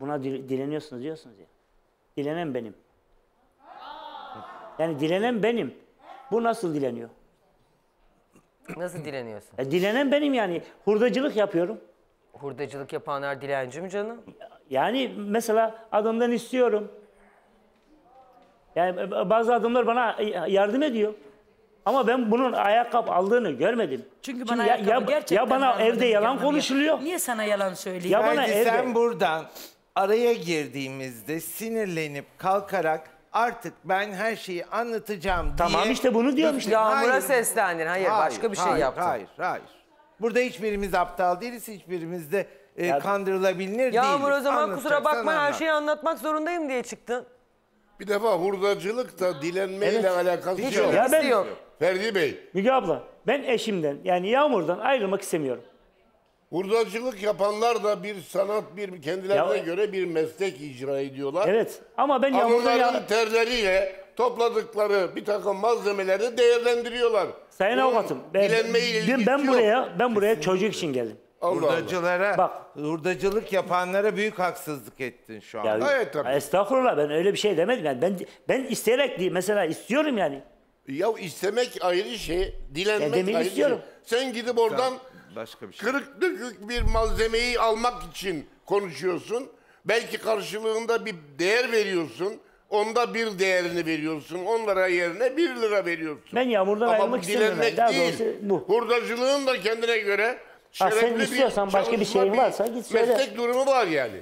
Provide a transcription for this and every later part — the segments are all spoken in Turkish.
Buna dileniyorsunuz diyorsunuz ya. Dilenen benim. Yani dilenen benim. Bu nasıl dileniyor? Nasıl dileniyorsun? Dilenen benim yani. Hurdacılık yapıyorum. Hurdacılık yapanlar dilenci mi canım? Yani mesela adamdan istiyorum. Yani bazı adamlar bana yardım ediyor. Ama ben bunun ayakkabı aldığını görmedim. Çünkü bana ya bana evde yalan konuşuluyor. Niye sana yalan söyleyeyim? Ya bana evde... Sen buradan araya girdiğimizde sinirlenip kalkarak artık ben her şeyi anlatacağım diye... Tamam işte bunu diyorum işte. Yağmura seslendin. Hayır, başka bir şey yaptın. Hayır. Burada hiçbirimiz aptal değiliz, hiçbirimiz de kandırılabilir değiliz. Yağmur o zaman kusura bakma her şeyi anlatmak zorundayım diye çıktın. Bir defa hurdacılık da dilenmeyle alakası yok. Ya ben, Ferdi Bey. Müge abla, ben eşimden yani Yağmur'dan ayrılmak istemiyorum. Hurdacılık yapanlar da bir sanat, bir kendilerine göre bir meslek icra ediyorlar. Evet ama ben Yağmur'dan... Onların terleriyle topladıkları bir takım malzemeleri değerlendiriyorlar. Sayın avukatım, ben buraya çocuk için geldim. Hurdacılık yapanlara büyük haksızlık ettin şu an. Evet tabii. Estağfurullah, ben öyle bir şey demedim. Yani ben isteyerek değil, mesela istiyorum yani. Ya istemek ayrı şey, dilenmek ayrı istiyorum. Şey. Sen gidip oradan başka bir şey. Kırık dökük bir malzemeyi almak için konuşuyorsun. Belki karşılığında bir değer veriyorsun. Onda bir değerini veriyorsun. Onlara yerine 1 lira veriyorsun. Ben Yağmur'dan ayrılmak istemiyorum. Ama dilenmek değil. Hurdacılığın da kendine göre... Ha, sen istiyorsan başka bir şeyin varsa git söyle. Meslek durumu var yani.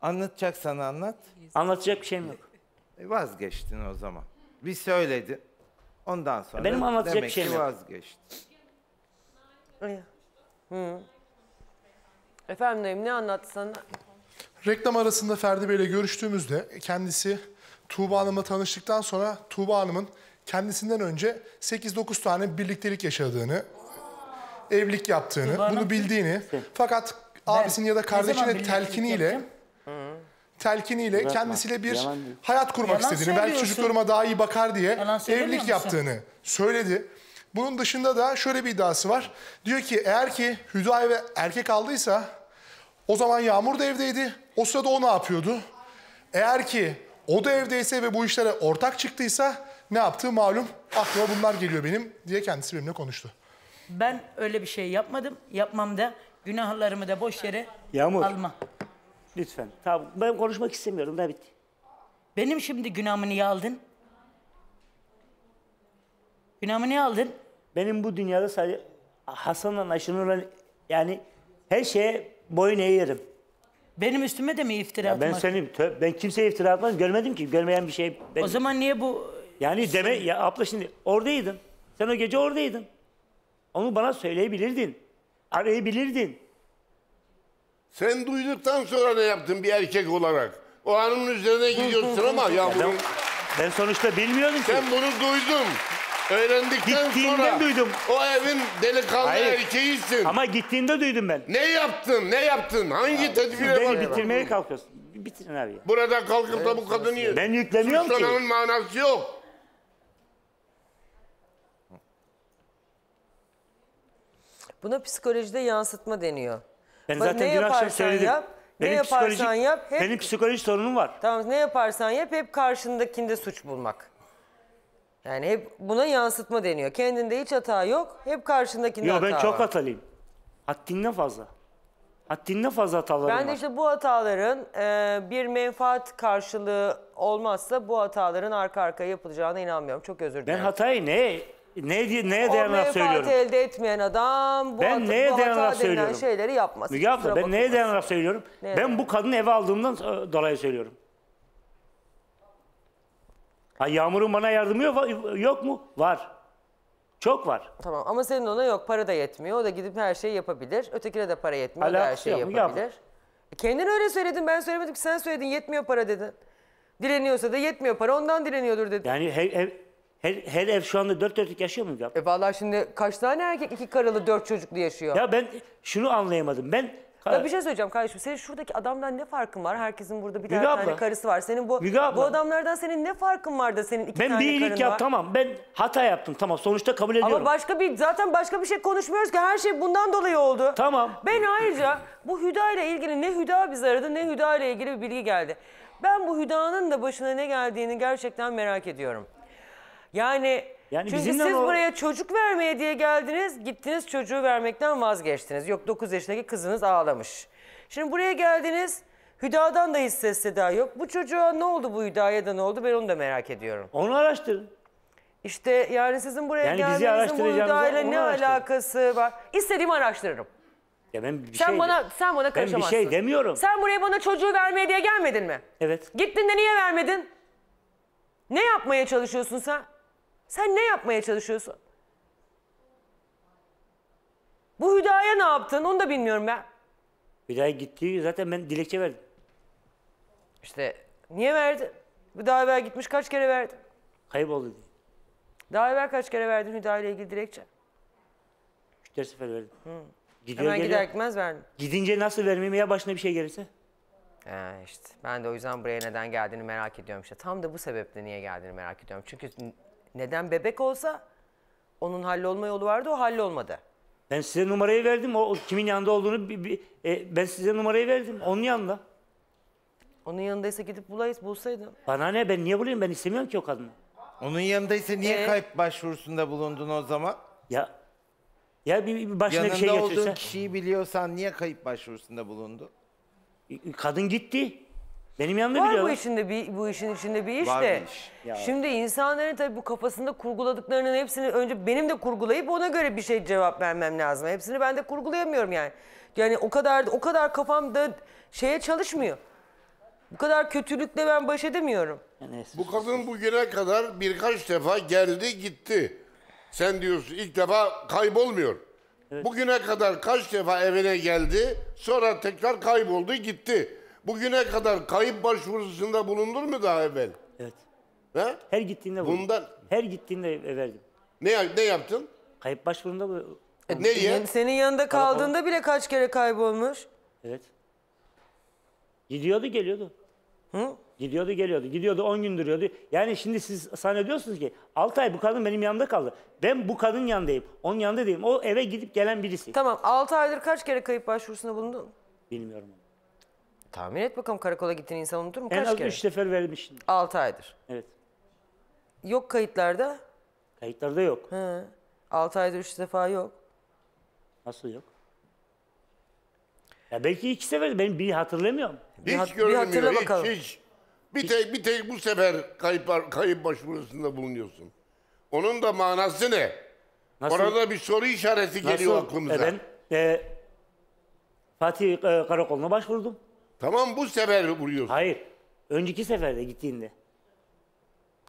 Anlatacaksan anlat. Anlatacak bir şeyim yok. Vazgeçtin o zaman. Bir söyledin. Ondan sonra benim anlatacak demek bir şeyim ki vazgeçtin. Efendim dayım ne anlatsana? Reklam arasında Ferdi Bey'le görüştüğümüzde kendisi Tuğba Hanım'la tanıştıktan sonra Tuğba Hanım'ın kendisinden önce 8-9 tane birliktelik yaşadığını, evlilik yaptığını, bunu bildiğini fakat abisinin ya da kardeşinin telkiniyle kendisiyle bir hayat kurmak istediğini, belki çocuklarıma daha iyi bakar diye evlilik yaptığını söyledi. Bunun dışında da şöyle bir iddiası var. Diyor ki eğer ki Hüda eve erkek aldıysa o zaman Yağmur da evdeydi. O sırada o ne yapıyordu? Eğer ki o da evdeyse ve bu işlere ortak çıktıysa ne yaptığı malum, aklıma bunlar geliyor benim diye kendisi benimle konuştu. Ben öyle bir şey yapmadım. Yapmam da, günahlarımı da boş yere alma. Lütfen. Tamam, ben konuşmak istemiyorum. Daha bitti. Benim şimdi günahımı niye aldın? Günahımı niye aldın? Benim bu dünyada sadece Hasan'la Aşınur'la yani her şeye boyun eğerim. Benim üstüme de mi iftira atmak? Ben kimseye iftira atmaz. Görmedim ki. Görmeyen bir şey. O zaman niye bu... Yani deme ya abla şimdi oradaydın. Sen o gece oradaydın. Onu bana söyleyebilirdin. Arayabilirdin. Sen duyduktan sonra ne yaptın bir erkek olarak? O hanımın üzerine gidiyorsun ama ya bunu... Ben sonuçta bilmiyordum ki. Sen bunu duydun. Öğrendikten sonra duydum. O evin delikanlı erkeğisin. Ama gittiğinde duydum ben. Ne yaptın? Ne yaptın? Hangi tedbire beni bitirmeye kalkıyorsun? Bitirin abi. Burada kalkıp da bu kadını yiyor. Ben yükleniyorum ki. Suçlamanın manası yok. Buna psikolojide yansıtma deniyor. Ben zaten dün akşam söyledim. Benim psikoloji sorunum var. Tamam, ne yaparsan yap hep karşındakinde suç bulmak. Yani hep buna yansıtma deniyor. Kendinde hiç hata yok. Hep karşındakinde hata var. Yok ben çok hatalıyım. Haddinden fazla. Haddinden fazla hatalarım var. Ben de işte bu hataların bir menfaat karşılığı olmazsa bu hataların arka arkaya yapılacağına inanmıyorum. Çok özür dilerim. Ben hatayı neye dayanarak söylüyorum? O menfaati elde etmeyen adam bu hata denilen şeyleri yapmaz. Müge abla ben neye dayanarak söylüyorum? Ben bu kadını eve aldığımdan dolayı söylüyorum. Yağmur'un bana yardımı yok mu? Var. Çok var. Tamam ama senin ona yok. Para da yetmiyor. O da gidip her şeyi yapabilir. Ötekine de para yetmiyor. O da her şeyi yapabilir. Kendin öyle söyledin. Ben söylemedim ki sen söyledin. Yetmiyor para dedin. Dileniyorsa da yetmiyor para. Ondan dileniyordur dedin. Yani her ev şu anda 4 dörtlük yaşıyor mu? Vallahi şimdi kaç tane erkek 2 karılı 4 çocuklu yaşıyor? Ya ben şunu anlayamadım. Ben Bir şey söyleyeceğim kardeşim. Senin şuradaki adamdan ne farkın var? Herkesin burada bir tane karısı var. Senin bu adamlardan senin ne farkın var da senin iki tane karın var? Ben bir iyilik yap, tamam. Ben hata yaptım, tamam. Sonuçta kabul ediyorum. Ama zaten başka bir şey konuşmuyoruz ki. Her şey bundan dolayı oldu. Tamam. Ben ayrıca bu Hüda ile ilgili, ne Hüda bizi aradı ne Hüda ile ilgili bir bilgi geldi. Ben bu Hüda'nın da başına ne geldiğini gerçekten merak ediyorum. Yani çünkü siz buraya çocuk vermeye diye geldiniz, gittiniz çocuğu vermekten vazgeçtiniz. Yok, 9 yaşındaki kızınız ağlamış. Şimdi buraya geldiniz, Hüda'dan da hiç ses seda yok. Bu çocuğa ne oldu, bu Hüda'ya da ne oldu, ben onu da merak ediyorum. Onu araştırın. İşte yani sizin buraya gelmenizin bu Hüda'yla ne alakası var? İstediğimi araştırırım. Ya ben sen bana karışamazsın. Ben bir şey demiyorum. Sen buraya bana çocuğu vermeye diye gelmedin mi? Evet. Gittin de niye vermedin? Ne yapmaya çalışıyorsun sen? Sen ne yapmaya çalışıyorsun? Bu Hüda'ya ne yaptın? Onu da bilmiyorum ben. Hüda'ya gitti. Zaten ben dilekçe verdim. İşte niye verdin? Bu daha evvel gitmiş, kaç kere verdin? Kayboldu diye. Daha evvel kaç kere verdin Hüda'yla ilgili dilekçe? 3-4 sefer verdim. Hemen gider gitmez verdim. Gidince nasıl vermeyeyim ya, başına bir şey gelirse? İşte ben de o yüzden buraya neden geldiğini merak ediyorum işte. Tam da bu sebeple niye geldiğini merak ediyorum. Çünkü neden bebek olsa onun hallolma yolu vardı, o hallolmadı. Ben size numarayı verdim, o kimin yanında olduğunu ben size numarayı verdim, onun yanında. Onun yanındaysa gidip bulsaydın. Bana ne, ben niye bulayım, ben istemiyorum ki o kadını. Onun yanındaysa niye kayıp başvurusunda bulundun o zaman? Ya bir başına bir şey geçirse. Yanında olduğun kişiyi biliyorsan niye kayıp başvurusunda bulundun? Kadın gitti. Benim yanımda biliyorum. Var bu işin içinde bir iş var de. Şimdi insanların tabii bu kafasında kurguladıklarının hepsini önce benim de kurgulayıp ona göre bir şey cevap vermem lazım. Hepsini ben de kurgulayamıyorum yani. Yani o kadar kafamda çalışmıyor. Bu kadar kötülükle ben baş edemiyorum. Bu kadın bugüne kadar birkaç defa geldi gitti. Sen diyorsun ilk defa kaybolmuyor. Evet. Bugüne kadar kaç defa evine geldi, sonra tekrar kayboldu gitti. Bugüne kadar kayıp başvurusunda bulundun mu daha evvel? Evet. He? Her gittiğinde bulundum. Her gittiğinde verdim. Ne yaptın? Kayıp başvurusunda bulundum. Neye? Senin yanında kaldığında bile kaç kere kaybolmuş? Evet. Gidiyordu geliyordu. Hı? Gidiyordu geliyordu. Gidiyordu 10 gün duruyordu. Yani şimdi siz zannediyorsunuz ki 6 ay bu kadın benim yanımda kaldı. Ben bu kadının yanındayım. Onun yanında değilim. O eve gidip gelen birisi. Tamam, 6 aydır kaç kere kayıp başvurusunda bulundun? Bilmiyorum. Tahmin et bakalım, karakola gittiğin insan unutur mu? En az 3 sefer vermiş. 6 aydır. Evet. Yok kayıtlarda? Kayıtlarda yok. 6 aydır 3 defa yok. Nasıl yok? Ya belki 2 sefer, ben bir hatırlamıyorum. Hiç görünmüyor, hiç. Bir tek bu sefer kayıp başvurusunda bulunuyorsun. Onun da manası ne? Nasıl? Orada bir soru işareti geliyor aklımıza. Ben Fatih Karakoluna başvurdum. Tamam, bu sefer vuruyorsun. Hayır. Önceki seferde gittiğinde.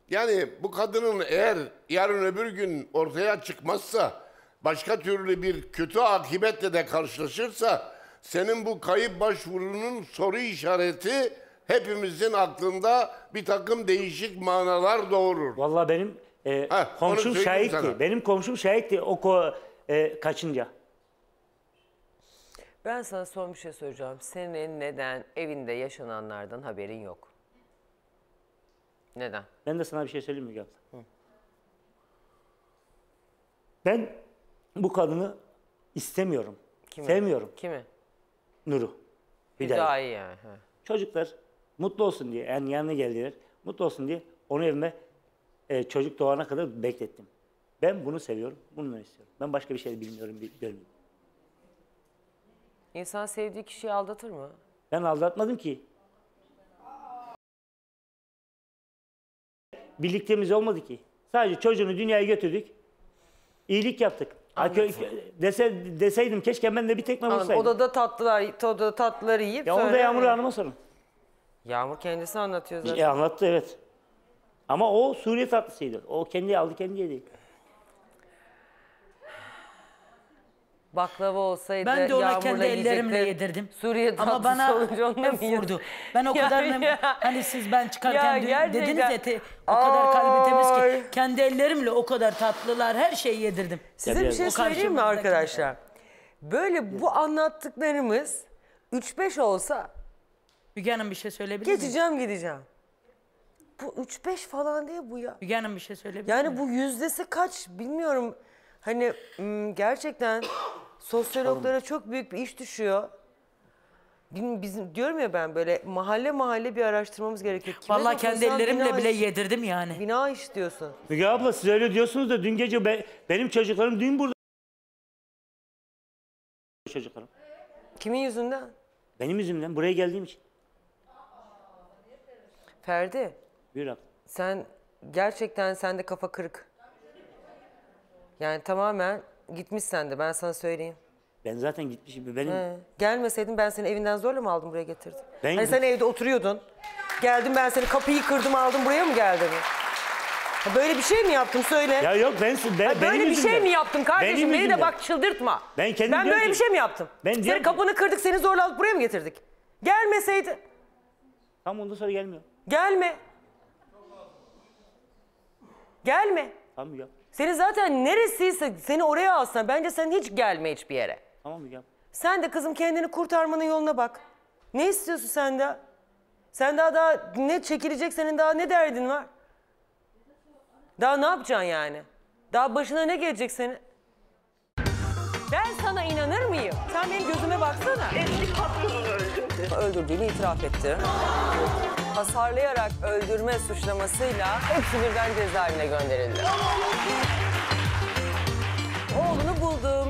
Yani bu kadının eğer yarın öbür gün ortaya çıkmazsa, başka türlü bir kötü akibetle de karşılaşırsa, senin bu kayıp başvurunun soru işareti hepimizin aklında bir takım değişik manalar doğurur. Vallahi benim komşum şahitti. Benim komşum şahitti kaçınca. Ben sana son bir şey soracağım. Senin neden evinde yaşananlardan haberin yok? Neden? Ben de sana bir şey söyleyeyim mi? Ben bu kadını istemiyorum. Kimi? Sevmiyorum. Kimi? Nur'u. Hüda'yı yani. Çocuklar mutlu olsun diye, yani yanına geldiler. Mutlu olsun diye onu evime çocuk doğana kadar beklettim. Ben bunu seviyorum, bununla istiyorum. Ben başka bir şey bilmiyorum, görmüyorum. İnsan sevdiği kişiyi aldatır mı? Ben aldatmadım ki. Birliktemiz olmadı ki. Sadece çocuğunu dünyaya götürdük. İyilik yaptık. Deseydim keşke ben de bir tekme vursaydım. Odada tatlıları yiyip ya, onu da Yağmur Hanım'a sorun. Yağmur kendisi anlatıyor zaten. Anlattı, evet. Ama o Suriye tatlısıydı. O kendi aldı, kendi yedi. Baklava olsaydı ben de ona kendi ellerimle yedirdim. Suriye tatlısı ama bana hep vurdu. Ben o kadar hani siz ben çıkarken dediniz eti o kadar kalbi temiz ki kendi ellerimle o kadar tatlılar her şeyi yedirdim. Size bir şey söyleyeyim mi arkadaşlar? Böyle bu anlattıklarımız 3-5 olsa... Müge Hanım bir şey söyleyebilir miyim? Geçeceğim gideceğim. Bu 3-5 falan değil bu ya. Müge Hanım bir şey söyleyebilir miyim? Yani bu yüzdesi kaç bilmiyorum. Hani gerçekten sosyologlara çok büyük bir iş düşüyor. Bizim, diyorum ya ben böyle mahalle mahalle bir araştırmamız gerekiyor. Kime vallahi kendi ellerimle bile yedirdim yani. Bina iş diyorsun. Müge abla siz öyle diyorsunuz da dün gece benim çocuklarım dün burada. Çocuklarım. Kimin yüzünden? Benim yüzümden buraya geldiğim için. Ferdi. Buyur abla. Sen gerçekten sende kafa kırık. Yani tamamen gitmiş sende ben sana söyleyeyim. Ben zaten gitmişim. Benim... Gelmeseydin ben seni evinden zorla mı aldım buraya getirdim? Ben hani sen evde oturuyordun. Geldim ben seni kapıyı kırdım aldım buraya mı geldin? Böyle bir şey mi yaptım söyle. Ya yok ben böyle bir şey mi yaptım kardeşim? Beni de bak çıldırtma. Ben böyle bir şey mi yaptım? Seni kapını kırdık seni zorla alıp buraya mı getirdik? Gelmeseydin. Tamam ondan sonra gelmiyor. Gelme. Gelme. Tamam ya. Senin zaten neresiyse seni oraya alsana. Bence sen hiç gelme hiçbir yere. Tamam Müge abla. Sen de kızım kendini kurtarmanın yoluna bak. Ne istiyorsun sen de? Sen daha ne çekilecek senin daha ne derdin var? Daha ne yapacaksın yani? Daha başına ne gelecek senin? Ben sana inanır mıyım? Sen benim gözüme baksana. Eski patronunu öldürdü. Öldürdüğünü itiraf etti. Hasarlayarak öldürme suçlamasıyla hepsi birden cezaevine gönderildi. Oğlunu buldu.